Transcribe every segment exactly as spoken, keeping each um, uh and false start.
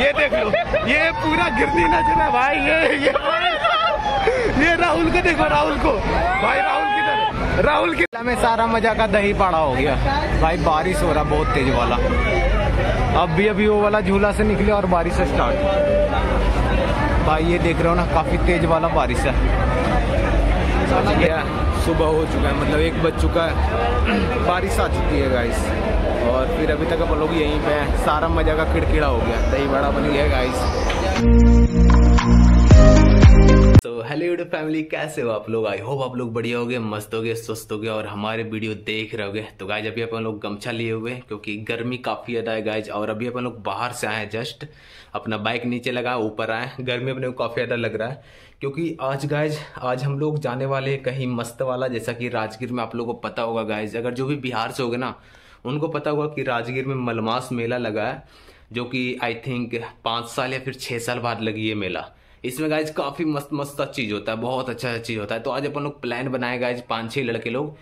ये देख लो, ये पूरा गिरती नजर है भाई। ये ये ये राहुल को देखो, राहुल को भाई, राहुल किधर, राहुल किला में सारा मजा का दही पाड़ा हो गया भाई। बारिश हो रहा बहुत तेज वाला, अब भी अभी वो वाला झूला से निकले और बारिश से स्टार्ट भाई। ये देख रहे हो ना, काफी तेज वाला बारिश है। सुबह हो चुका है, मतलब एक बज चुका है, बारिश आ चुकी है गाइस। और फिर अभी तक अपन लोग यहीं पे सारा मजा का खिड़खिड़ा हो गया, दही बड़ा बन गया गाइस। तो हेलो यूट्यूब फैमिली, कैसे हो आप लोग? आई होप आप लोग बढ़िया होगे, मस्त होगे, स्वस्थ होगे और हमारे वीडियो देख रहोगे। तो गाइज अभी अपन लोग गमछा लिए हुए क्योंकि गर्मी काफी ज़्यादा है गाइज। और अभी अपन लोग बाहर से आए हैं, जस्ट अपना बाइक नीचे लगा ऊपर आए। गर्मी अपने को काफ़ी ज़्यादा लग रहा है क्योंकि आज गाइज आज हम लोग जाने वाले कहीं मस्त वाला, जैसा कि राजगीर में आप लोगों को पता होगा गाइज, अगर जो भी बिहार से होगे ना उनको पता होगा कि राजगीर में मलमास मेला लगा है, जो कि आई थिंक पाँच साल या फिर छः साल बाद लगी ये मेला। इसमें गाइज काफ़ी मस्त मस्त चीज़ होता है, बहुत अच्छा चीज़ होता है। तो आज अपन लोग प्लान बनाए गाइज पाँच छः लड़के लोग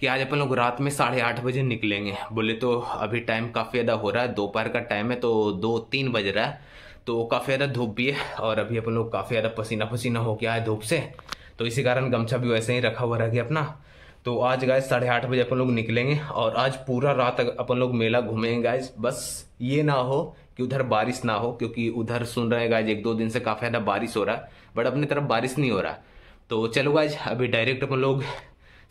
कि आज अपन लोग रात में साढ़े आठ बजे निकलेंगे। बोले तो अभी टाइम काफ़ी ज़्यादा हो रहा है, दोपहर का टाइम है, तो दो तीन बज रहा है, तो काफ़ी ज़्यादा धूप भी है और अभी अपन लोग काफ़ी ज़्यादा पसीना पसीना हो गया है धूप से, तो इसी कारण गमछा भी वैसे ही रखा हुआ रह गया अपना। तो आज गाइज साढ़े आठ बजे अपन लोग निकलेंगे और आज पूरा रात अपन लोग मेला घूमेंगे गाइज। बस ये ना हो कि उधर बारिश ना हो, क्योंकि उधर सुन रहे हैं गाइज एक दो दिन से काफ़ी ज़्यादा बारिश हो रहा है, बट अपनी तरफ बारिश नहीं हो रहा। तो चलो गाइज अभी डायरेक्ट अपन लोग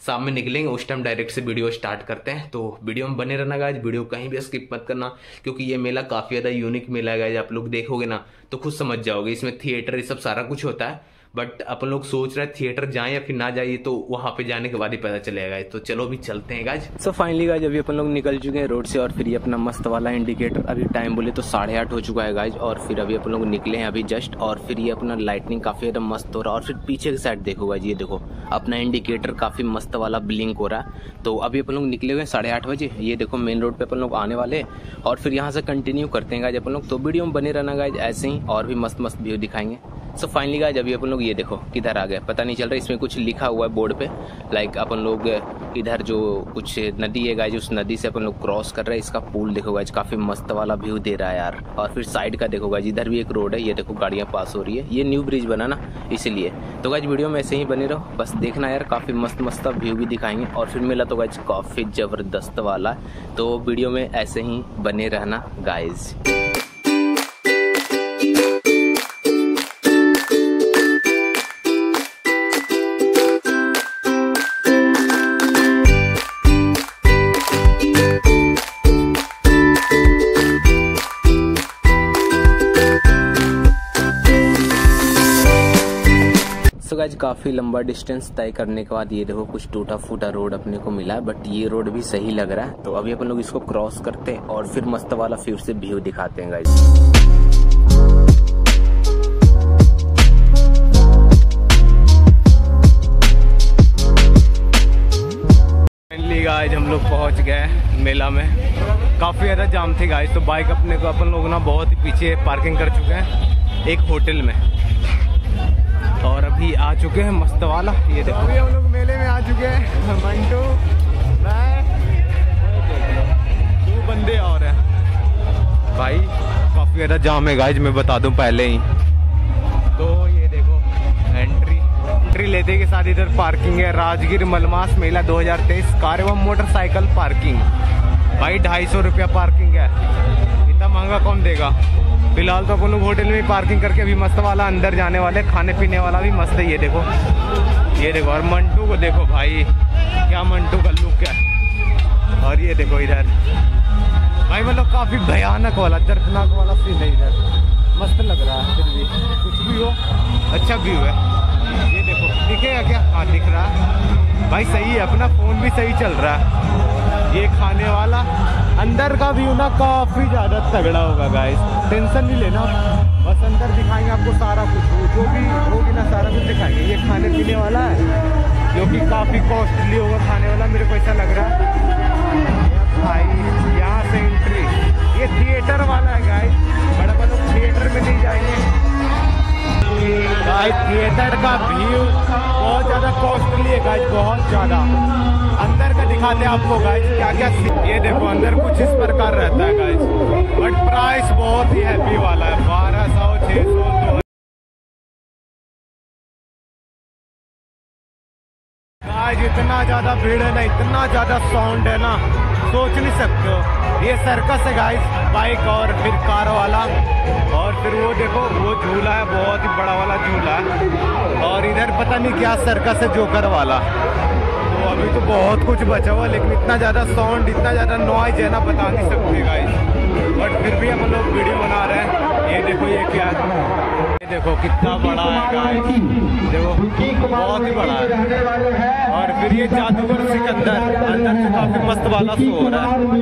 शाम में निकलेंगे, उस टाइम डायरेक्ट से वीडियो स्टार्ट करते हैं। तो वीडियो में बने रहना गाइज, वीडियो कहीं भी स्किप मत करना क्योंकि ये मेला काफ़ी ज़्यादा यूनिक मेला है गाइज। आप लोग देखोगे ना तो खुद समझ जाओगे, इसमें थिएटर ये सब सारा कुछ होता है, बट अपन लोग सोच रहे हैं थिएटर जाएं या फिर ना जाइए, तो वहाँ पे जाने के बाद ही पता चलेगा। तो चलो भी चलते हैं गाइज। सो फाइनली गाइज अभी अपन लोग निकल चुके हैं रोड से और फिर ये अपना मस्त वाला इंडिकेटर, अभी टाइम बोले तो साढ़े आठ हो चुका है गाइज। और फिर अभी अपन लोग निकले हैं अभी जस्ट, और फिर ये अपना लाइटनिंग काफ़ी ज़्यादा मस्त हो रहा है। और फिर पीछे की साइड देखो गाइज, ये देखो अपना इंडिकेटर काफ़ी मस्त वाला ब्लिंक हो रहा है। तो अभी अपन लोग निकले हुए हैं साढ़े आठ बजे, ये देखो मेन रोड पर अपन लोग आने वाले हैं और फिर यहाँ से कंटिन्यू करते हैं गाइज अपन लोग। तो वीडियो में बने रहना गाइज, ऐसे ही और भी मस्त मस्त व्यू दिखाएंगे। सो फाइनली गाइज अभी अपन लोग ये देखो किधर आ गए पता नहीं चल रहा, इसमें कुछ लिखा हुआ है बोर्ड पे, लाइक अपन लोग इधर जो कुछ नदी है गाइज उस नदी से अपन लोग क्रॉस कर रहे हैं। इसका पूल देखो गाइज काफ़ी मस्त वाला व्यू दे रहा है यार। और फिर साइड का देखो गाइज, इधर भी एक रोड है, ये देखो गाड़ियाँ पास हो रही है, ये न्यू ब्रिज बना ना इसीलिए। तो गाइज वीडियो में ऐसे ही बने रहो, बस देखना यार काफ़ी मस्त मस्त व्यू भी दिखाएंगे। और फिर मेला तो गाइज काफ़ी ज़बरदस्त वाला, तो वीडियो में ऐसे ही बने रहना गाइज। गाइज काफ़ी लंबा डिस्टेंस तय करने के बाद ये देखो कुछ टूटा फूटा रोड अपने को मिला है, बट ये रोड भी सही लग रहा है। तो अभी अपन लोग इसको क्रॉस करते हैं और फिर मस्त वाला फिर से व्यू दिखाते हैं गाइज। गाइज हम लोग पहुंच गए मेला में, काफ़ी ज़्यादा जाम थी गाइज, तो बाइक अपने को अपन लोग ना बहुत ही पीछे पार्किंग कर चुके हैं एक होटल में और अभी आ चुके हैं मस्त वाला। ये देखो अभी हम लोग मेले में आ चुके हैं, मंटू मैं दो बंदे और हैं भाई। काफ़ी ज़्यादा जाम है गाइज, मैं बता दूं पहले ही। तो ये देखो एंट्री एंट्री लेते के साथ इधर पार्किंग है, राजगीर मलमास मेला दो हज़ार तेईस कार एवं मोटरसाइकिल पार्किंग भाई ढाई सौ रुपया पार्किंग है, इतना महंगा कौन देगा। फिलहाल तो अपन लोग होटल में पार्किंग करके अभी मस्त वाला अंदर जाने वाले, खाने पीने वाला भी मस्त है। ये देखो ये देखो और मंटू को देखो भाई, क्या मंटू का लुक है। और ये देखो इधर भाई, मतलब काफ़ी भयानक वाला दर्दनाक वाला सीन है, इधर मस्त लग रहा है, फिर भी कुछ भी हो अच्छा व्यू है। ये देखो दिखेगा क्या? हाँ दिख रहा है भाई, सही है, अपना फ़ोन भी सही चल रहा है। ये खाने वाला अंदर का व्यू ना काफ़ी ज़्यादा तगड़ा होगा गाइस, टेंशन नहीं लेना, बस अंदर दिखाएंगे आपको सारा कुछ, जो भी होगी ना सारा कुछ दिखाएंगे। ये खाने पीने वाला है जो कि काफ़ी कॉस्टली होगा खाने वाला, मेरे को ऐसा लग रहा है भाई। यहाँ से एंट्री ये थिएटर वाला है गाइस, बड़ा अपन लोग थिएटर में नहीं जाएंगे। थिएटर का व्यू बहुत ज्यादा कॉस्टली है गाइस, बहुत ज्यादा। अंदर का दिखाते हैं आपको गाइस क्या क्या। ये देखो अंदर कुछ इस प्रकार रहता है गाइस, बट प्राइस बहुत ही हैप्पी वाला है, बारह सौ छह सौ दो गाइस। इतना ज्यादा भीड़ है ना, इतना ज्यादा साउंड है ना, सोच नहीं सकते हो। ये सर्कस है गाइस, बाइक और फिर कार वाला, और फिर वो देखो वो झूला है, बहुत ही बड़ा वाला झूला है। और इधर पता नहीं क्या सर्कस है, जोकर वाला। तो अभी तो बहुत कुछ बचा हुआ, लेकिन इतना ज़्यादा साउंड, इतना ज़्यादा नॉइज है ना, बता नहीं सकते गाइस। बट फिर भी हम लोग वीडियो बना रहे हैं। ये देखो ये क्या है, ये देखो कितना बड़ा है गाइस, देखो बहुत ही बड़ा है। और फिर ये जादूगर सिकंदर, अंदर से काफी मस्त वाला शो हो रहा है।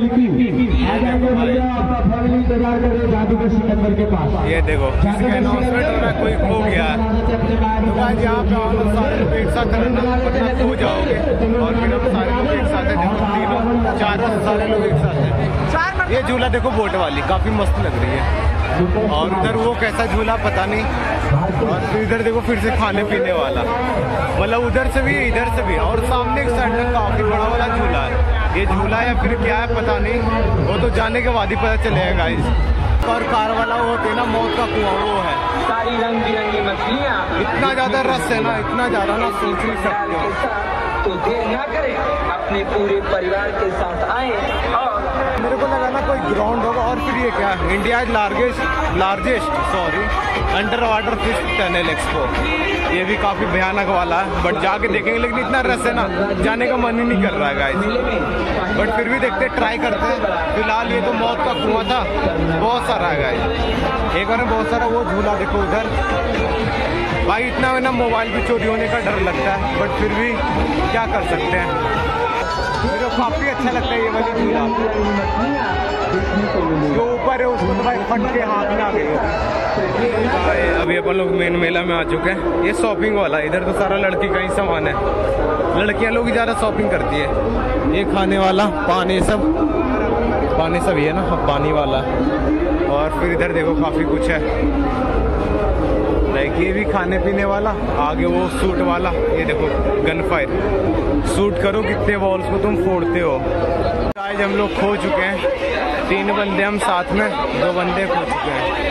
ये देखो किसी का अनाउंसमेंट में कोई खो गया है, तो गाइस यहाँ पे हम लोग सारे लोग एक साथ रहना, खो जाओगे। और फिर हम सारे लोग एक साथ हैं, चारों सारे लोग एक साथ हैं। ये झूला देखो बोट वाली, काफी मस्त लग रही है। और उधर वो कैसा झूला पता नहीं। और फिर इधर देखो फिर से खाने पीने वाला, मतलब उधर से भी इधर से भी। और सामने एक साइड में काफी बड़ा वाला झूला है, ये झूला या फिर क्या है पता नहीं, वो तो जाने के बाद ही पता चलेगा गाइस। और कार वाला वो होते ना मौत का कुआं, वो है सारी रंग बिरंगी मछलियाँ, इतना ज्यादा रस है ना, इतना ज्यादा ना सोच नहीं सकते। तो देर न करें, अपने पूरे परिवार के साथ आए। और मेरे को लगा ना कोई ग्राउंड होगा। और फिर ये क्या, India largest largest sorry under water fish tunnel expo, ये भी काफी भयानक वाला है, बट जाके देखेंगे। लेकिन इतना रस है ना, जाने का मन ही नहीं कर रहा है गाइस, बट फिर भी देखते ट्राई करते हैं। फिलहाल ये तो मौत का कुआं था, बहुत सारा है गाइस। एक बार में बहुत सारा वो झूला देखो उधर भाई, इतना है ना मोबाइल भी चोरी होने का डर लगता है, बट फिर भी क्या कर सकते हैं। मेरे को काफी अच्छा लगता है ये वाली झूला, जो ऊपर है उसको भाई फट के हाथ में आ गए। अभी अपन लोग मेन मेला में आ चुके हैं। ये शॉपिंग वाला, इधर तो सारा लड़की का ही सामान है, लड़कियां लोग ज़्यादा शॉपिंग करती है। ये खाने वाला, पानी सब, पानी सब ये ना पानी वाला। और फिर इधर देखो काफी कुछ है, लाइक ये भी खाने पीने वाला, आगे वो सूट वाला। ये देखो गन फायर, सूट करो कितने बॉल्स को तुम फोड़ते हो। आज हम लोग खो चुके हैं, तीन बंदे हम साथ में, दो बंदे खो चुके हैं।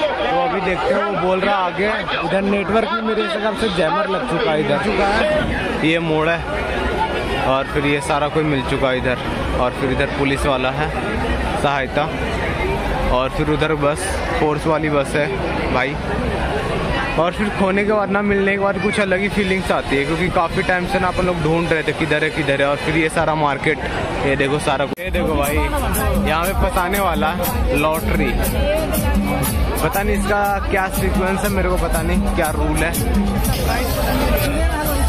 तो अभी देखते हैं, वो बोल रहा आगे। इधर नेटवर्क में मेरे हिसाब से जैमर लग चुका है, इधर चुका है ये मोड़ है। और फिर ये सारा कोई मिल चुका है इधर। और फिर इधर पुलिस वाला है सहायता। और फिर उधर बस फोर्स वाली बस है भाई। और फिर खोने के बाद ना, मिलने के बाद कुछ अलग ही फीलिंग्स आती है, क्योंकि काफ़ी टाइम से ना अपन लोग ढूंढ रहे थे किधर है किधर है। और फिर ये सारा मार्केट, ये देखो सारा, ये देखो भाई यहाँ पे फंसाने वाला लॉटरी, पता नहीं इसका क्या सीक्वेंस है, मेरे को पता नहीं क्या रूल है।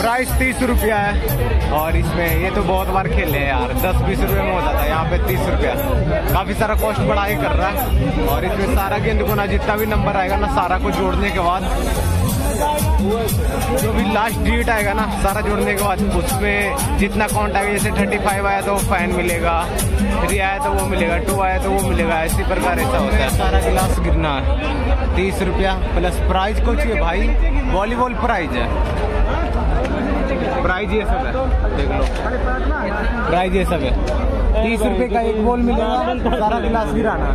प्राइस तीस रुपया है। और इसमें ये तो बहुत बार खेले हैं यार, दस बीस रुपये में होता था, यहाँ पे तीस रुपया, काफ़ी सारा कॉस्ट बढ़ा ही कर रहा है। और इसमें सारा गेंद को ना, जितना भी नंबर आएगा ना, सारा को जोड़ने के बाद जो भी लास्ट डिजिट आएगा ना, सारा जोड़ने के बाद उसमें जितना अकाउंट आएगा, जैसे थर्टी फाइव आया तो फाइन मिलेगा, थ्री आया तो वो मिलेगा, टू आया तो वो मिलेगा, इसी प्रकार ऐसा होता है। सारा गिलास गिरना है, तीस रुपया प्लस प्राइज कुछ है भाई, वॉलीबॉल प्राइज है, प्राइज ये सब है, देख लो प्राइज ये सब है। तीस रुपए का एक बॉल मिलेगा, सारा गिलास गिराना।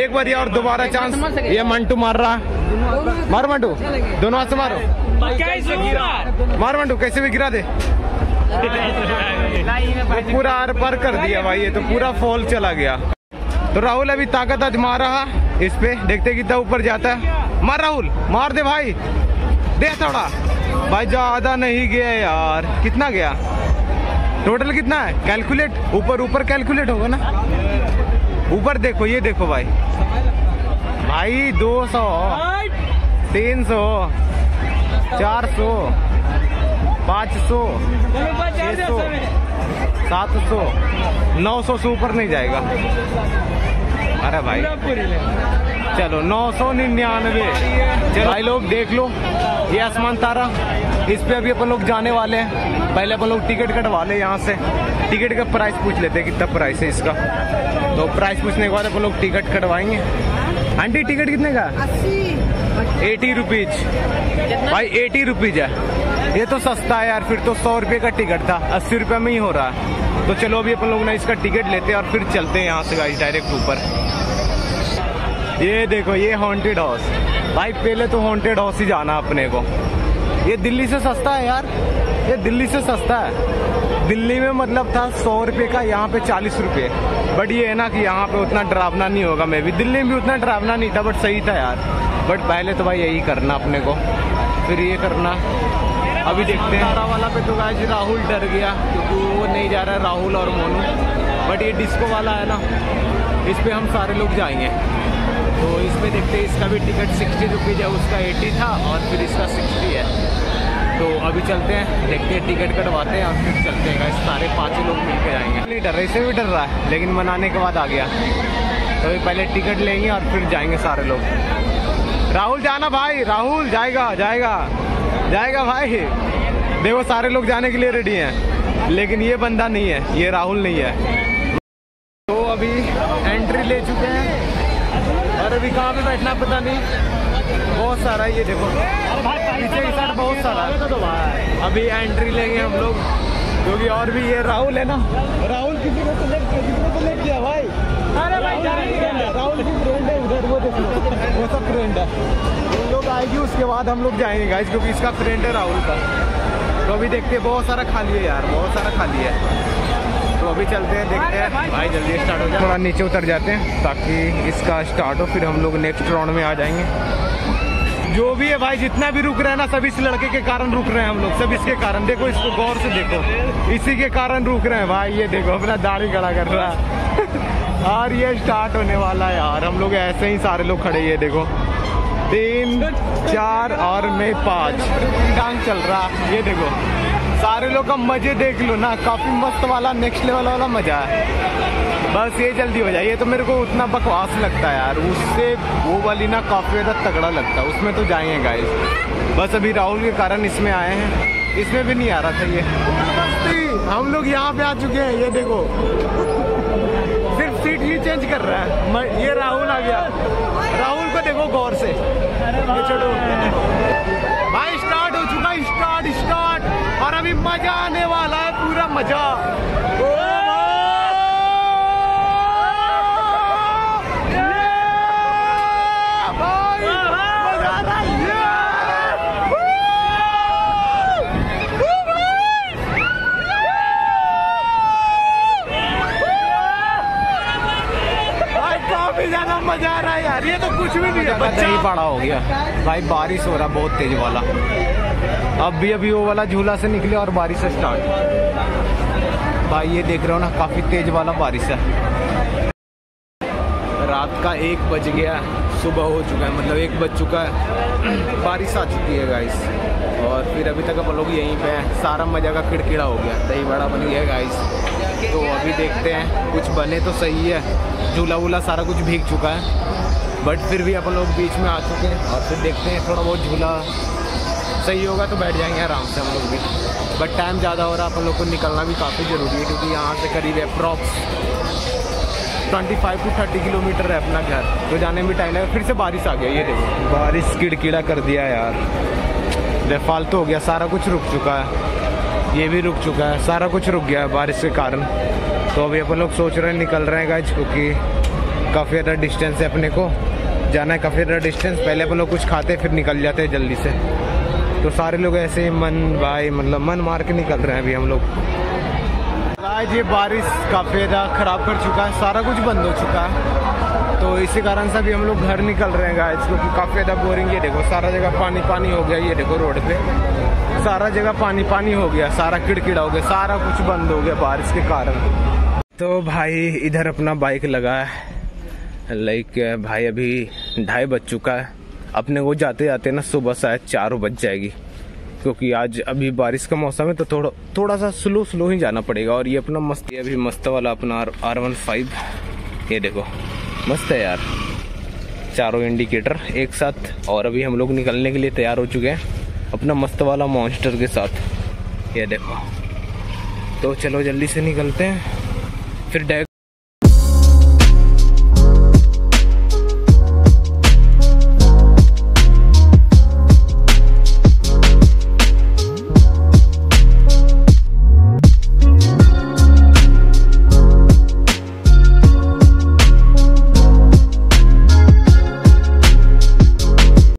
एक बार और दोबारा चांस, ये मंटू मार रहा है, मार मंटू, दोनों हाथ से मारो, मार मंटू, कैसे भी गिरा दे। पूरा आर पार कर दिया भाई, ये तो पूरा फॉल चला गया। तो राहुल अभी ताकत आजमा रहा इस पे, देखते कितना ऊपर जाता है। मार राहुल, मार दे भाई, दे थोड़ा भाई, ज्यादा नहीं गया यार। कितना गया टोटल, कितना है कैलकुलेट, ऊपर ऊपर कैलकुलेट होगा ना, ऊपर देखो, ये देखो भाई भाई दो सौ तीन सौ चार सौ पाँच सौ छः सौ सात सौ नौ सौ से ऊपर नहीं जाएगा। अरे भाई चलो नौ सौ निन्यानवे। चलो भाई लोग देख लो ये आसमान तारा, इस पे अभी अपन लोग जाने वाले हैं। पहले अपन लोग टिकट कटवा ले यहाँ से, टिकट का प्राइस पूछ लेते हैं कितना प्राइस है इसका। तो प्राइस पूछने के बाद अपन लोग टिकट कटवाएंगे। आंटी टिकट कितने का? अस्सी। एटी रुपीज भाई, एटी रुपीज है। ये तो सस्ता है यार, फिर तो सौ रुपये का टिकट था, अस्सी रुपये में ही हो रहा है। तो चलो अभी अपन लोग ना इसका टिकट लेते हैं और फिर चलते हैं यहाँ से गाइस डायरेक्ट ऊपर। ये देखो ये हॉन्टेड हाउस भाई, पहले तो हॉन्टेड हाउस ही जाना अपने को। ये दिल्ली से सस्ता है यार, ये दिल्ली से सस्ता है। दिल्ली में मतलब था सौ रुपये का, यहाँ पे चालीस रुपये। बट ये है ना कि यहाँ पे उतना डरावना नहीं होगा, मैं भी दिल्ली में भी उतना डरावना नहीं था, बट सही था यार। बट पहले तो भाई यही करना अपने को, फिर ये करना। अभी देखते हैं। तारा वाला पे तो गाइस राहुल डर गया क्योंकि वो नहीं जा रहा है, राहुल और मोनू। बट ये डिस्को वाला है ना, इस पर हम सारे लोग जाएंगे। तो इसमें देखते हैं, इसका भी टिकट सिक्सटी रुपीज़ है, उसका एटी था और फिर इसका सिक्सटी है। तो अभी चलते हैं, देखते हैं टिकट कटवाते हैं और फिर चलते हैं। सारे पाँच लोग मिलकर जाएंगे। नहीं डर रहा, इससे भी डर रहा है, लेकिन मनाने के बाद आ गया। तो अभी पहले टिकट लेंगे और फिर जाएंगे सारे लोग। राहुल जाना भाई, राहुल जाएगा जाएगा जाएगा भाई। देखो सारे लोग जाने के लिए रेडी हैं, लेकिन ये बंदा नहीं है, ये राहुल नहीं है। तो अभी एंट्री ले चुके हैं और अभी कहाँ पर बैठना पता नहीं, बहुत सारा है। ये देखो पीछे की साइड बहुत सारा है। अभी एंट्री लेंगे हम लोग क्योंकि और भी ये राहुल है ना, राहुल किसी को सिलेक्ट को ले किया भाई। अरे भाई राहुल की फ्रेंड है उधर, वो देखो वो सब फ्रेंड है। उन लोग आएगी उसके बाद हम लोग जाएंगे गाइस, क्योंकि इसका फ्रेंड है राहुल का। तो अभी देखते हैं, बहुत सारा खाली है यार, बहुत सारा खाली है। तो अभी चलते हैं, देखते हैं भाई। जल्दी स्टार्ट हो जाए, थोड़ा नीचे उतर जाते हैं ताकि इसका स्टार्ट हो, फिर हम लोग नेक्स्ट राउंड में आ जाएंगे। जो भी है भाई, जितना भी रुक रहा है ना, सब इस लड़के के कारण रुक रहे हैं हम लोग, सब इसके कारण। देखो इसको गौर से देखो, इसी के कारण रुक रहे हैं भाई। ये देखो अपना दाढ़ी खड़ा कर रहा है और ये स्टार्ट होने वाला है यार। हम लोग ऐसे ही सारे लोग खड़े, ये देखो तीन चार और मैं पाँच टांग चल रहा है। ये देखो सारे लोग का मजे देख लो ना, काफी मस्त वाला, नेक्स्ट लेवल वाला मजा है। बस ये जल्दी हो जाए। ये तो मेरे को उतना बकवास लगता है यार, उससे वो वाली ना काफ़ी ज़्यादा तगड़ा लगता है, उसमें तो जाएंगे गाइस। बस अभी राहुल के कारण इसमें आए हैं, इसमें भी नहीं आ रहा था ये। हम लोग यहाँ पे आ चुके हैं, ये देखो सिर्फ सीट ही चेंज कर रहा है। ये राहुल आ गया, राहुल को देखो गौर से। छोड़ो भाई, स्टार्ट हो चुका, स्टार्ट स्टार्ट और अभी मजा आने वाला है, पूरा मजा। मजा आ रहा है यार, ये तो कुछ भी नहीं है, बच्चा ही पड़ा हो गया भाई। बारिश हो रहा बहुत तेज वाला, अब भी अभी वो वाला झूला से निकले और बारिश से स्टार्ट भाई। ये देख रहे हो ना, काफी तेज वाला बारिश है। रात का एक बज गया, सुबह हो चुका है, मतलब एक बज चुका है, बारिश आ चुकी है गाइस। और फिर अभी तक अपन लोग यहीं पे हैं, सारा मजा का खिड़खिड़ा हो गया, दही बड़ा बन गया गाइस। तो अभी देखते हैं, कुछ बने तो सही है। झूला वूला सारा कुछ भीग चुका है, बट फिर भी अपन लोग बीच में आ चुके हैं और फिर देखते हैं, थोड़ा बहुत झूला सही होगा तो बैठ जाएंगे आराम से हम लोग भी। बट टाइम ज़्यादा हो रहा है, अपन लोग को निकलना भी काफ़ी ज़रूरी है क्योंकि यहाँ से करीब अप्रॉक्स पच्चीस टू तीस किलोमीटर है अपना घर, तो जाने में टाइम लगेगा। फिर से बारिश आ गया, ये देखो बारिश किड़किड़ा कर दिया यार, बेफालतू हो गया, सारा कुछ रुक चुका है, ये भी रुक चुका है, सारा कुछ रुक गया है बारिश के कारण। तो अभी अपन लोग सोच रहे हैं निकल रहे हैं गाइस, क्योंकि काफ़ी ज़्यादा डिस्टेंस है, अपने को जाना है काफ़ी ज़्यादा डिस्टेंस। पहले अपन लोग कुछ खाते फिर निकल जाते हैं जल्दी से। तो सारे लोग ऐसे ही मन भाई मतलब मन मार के निकल रहे हैं अभी हम लोग। आज ये बारिश काफ़ी ज़्यादा ख़राब कर चुका है, सारा कुछ बंद हो चुका है, तो इसी कारण से अभी हम लोग घर निकल रहे हैं गाइस, क्योंकि काफ़ी ज़्यादा बोरिंग। ये देखो सारा जगह पानी पानी हो गया, ये देखो रोड पर सारा जगह पानी पानी हो गया, सारा किड़किड़ा हो गया, सारा कुछ बंद हो गया बारिश के कारण। तो भाई इधर अपना बाइक लगा है, लाइक भाई अभी ढाई बज चुका है, अपने को जाते जाते ना सुबह शायद चार बज जाएगी, क्योंकि आज अभी बारिश का मौसम है, तो थोड़ा थोड़ा सा स्लो स्लो ही जाना पड़ेगा। और ये अपना मस्त, ये अभी मस्त वाला अपना आर वन फाइव ये देखो मस्त है यार, चारों इंडिकेटर एक साथ। और अभी हम लोग निकलने के लिए तैयार हो चुके हैं अपना मस्त वाला मॉन्स्टर के साथ, ये देखो। तो चलो जल्दी से निकलते हैं, फिर डायरेक्ट